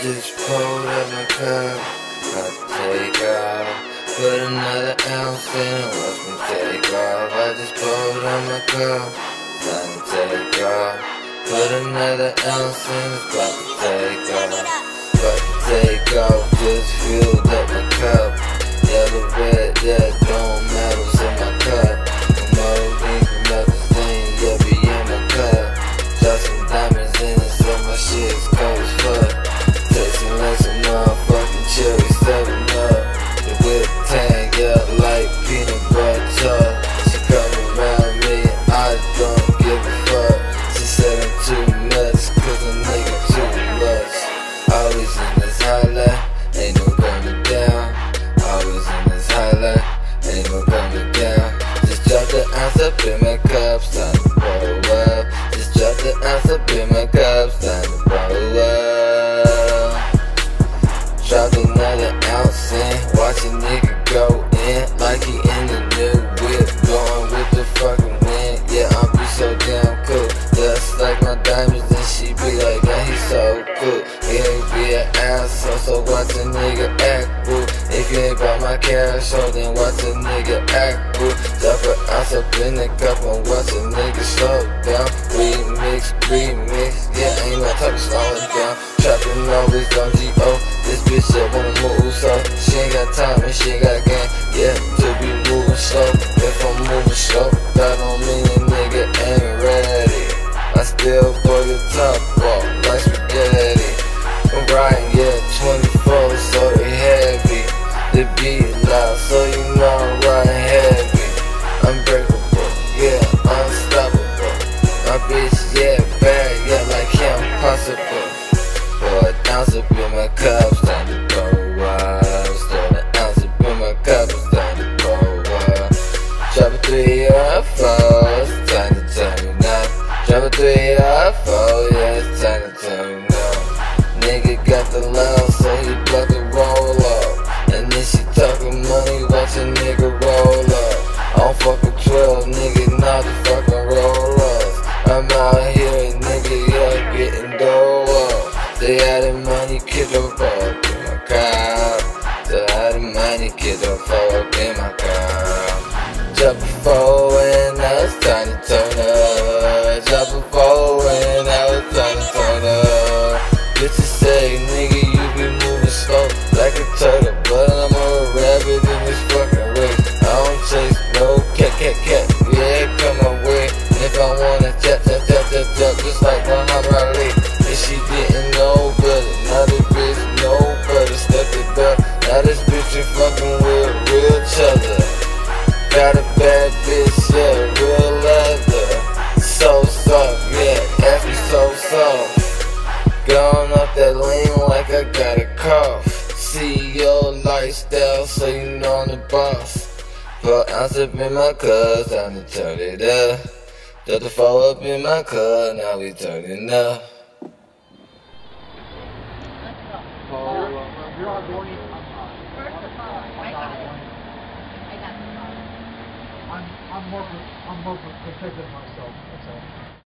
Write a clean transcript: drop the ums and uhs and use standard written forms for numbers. Just pulled up my cup, about to take off. Put another ounce in and watch me take off. I just pulled up my cup, about to take off. Put another ounce in, it's about to take off. About to take off, just filled up my cup. Yellow, red, yeah, gold medals in my cup. No ink, nothing, you'll be in my cup. Drop some diamonds in it, so my shit's cold as fuck. Cherry 7 up, the whip tang up like peanut butter. She come around me and I don't give a fuck. She said I'm too nuts, cause a nigga too much. Always in this highlight, ain't no coming down. Always in this highlight, ain't no coming down. Just drop the ounce up in my cup, time to roll up. Just drop the ounce up in my cup, time to roll up. Drop another ounce in, watch a nigga go in, like he in the new whip, going with the fucking wind. Yeah, I be so damn cool, just like my diamonds, and she be like, yeah, he so cool. He ain't be an asshole, so watch a nigga act, boo. If you ain't bought my cash, oh, then watch a nigga act, boo. Drop an ounce up in the cup and watch a nigga slow down. Remix, yeah, ain't my type of slowing down. Trapping always on G.O. This bitch up wanna move slow. She ain't got time and she ain't got game. Yeah, to be moving slow. If I'm moving slow, that don't mean a nigga ain't ready. I still pour the top off like spaghetti. I'm riding, yeah, 24, so they heavy. The beat loud, so you know I'm riding heavy. Unbreakable, yeah, unstoppable. My bitch, yeah, bad, yeah, like him, possible. Pour an ounce up in my cup, it's time to roll up. Pour an ounce up in my cup, it's time to roll up. Drop a 3 or a 4, it's time to turn up. Drop a 3 or a 4, yeah, it's time to turn up. Nigga got the love, so he blocked the roll up. And then she talking money, watch a nigga roll up. I'm fucking 12, nigga, not the fucking roll ups. I'm out here, nigga, yeah, getting dough up. They had the money, kid, don't fuck in my car. They had the money, kid, don't fuck in my car. Drop a 4 and now it's time to turn up. Drop a 4 and now it's time to turn up. Bitches say, nigga, you be moving slow like a turtle, but I'm a rabbit in this fucking race. I don't chase no cat, yeah, come my way. If I wanna tap, just like Muhammad Ali. If she didn't know better, now this bitch know better. Step it up, now this bitch you fucking with real cheddar. Got a bad bitch, yeah, real leather. So soft, yeah, every so soft. Gone up that lane like I got a cough. See your lifestyle, so you know I'm the boss. But I'm sipping my cup, time to turn it up. Just to fall up in my cup, now we turning up. I'm more protective of myself, that's all.